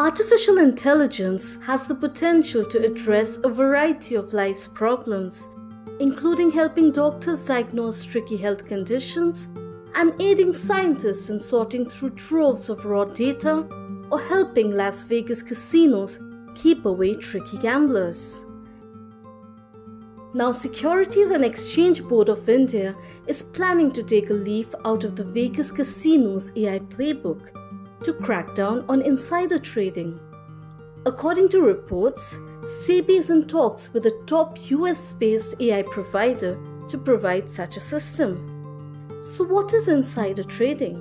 Artificial intelligence has the potential to address a variety of life's problems, including helping doctors diagnose tricky health conditions and aiding scientists in sorting through troves of raw data or helping Las Vegas casinos keep away tricky gamblers. Now, Securities and Exchange Board of India is planning to take a leaf out of the Vegas casinos AI playbook to crack down on insider trading. According to reports, SEBI is in talks with a top US-based AI provider to provide such a system. So what is insider trading?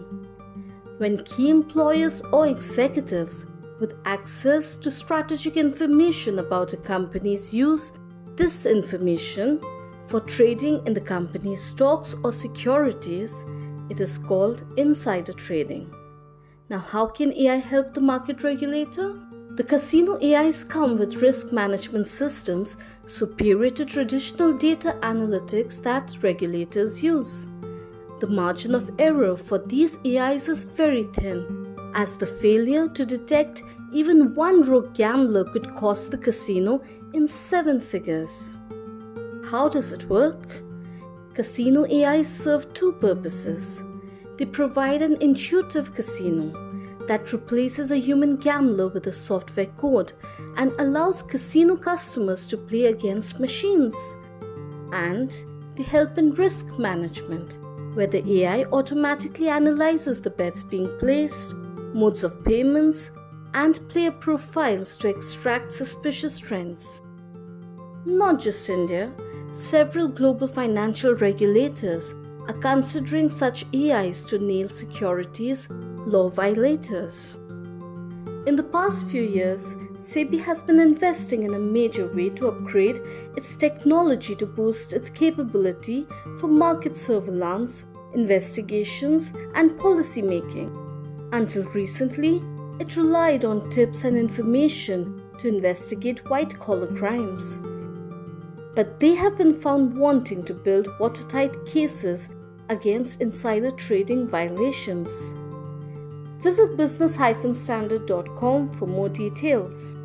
When key employers or executives with access to strategic information about a company's use this information for trading in the company's stocks or securities, it is called insider trading. Now, how can AI help the market regulator? The casino AIs come with risk management systems superior to traditional data analytics that regulators use. The margin of error for these AIs is very thin, as the failure to detect even one rogue gambler could cost the casino in seven figures. How does it work? Casino AIs serve two purposes. They provide an intuitive casino that replaces a human gambler with a software code and allows casino customers to play against machines. And they help in risk management, where the AI automatically analyzes the bets being placed, modes of payments, and player profiles to extract suspicious trends. Not just India, several global financial regulators are considering such AIs to nail securities law violators. In the past few years, SEBI has been investing in a major way to upgrade its technology to boost its capability for market surveillance, investigations, and policy making. Until recently, it relied on tips and information to investigate white-collar crimes. But they have been found wanting to build watertight cases against insider trading violations. Visit business-standard.com for more details.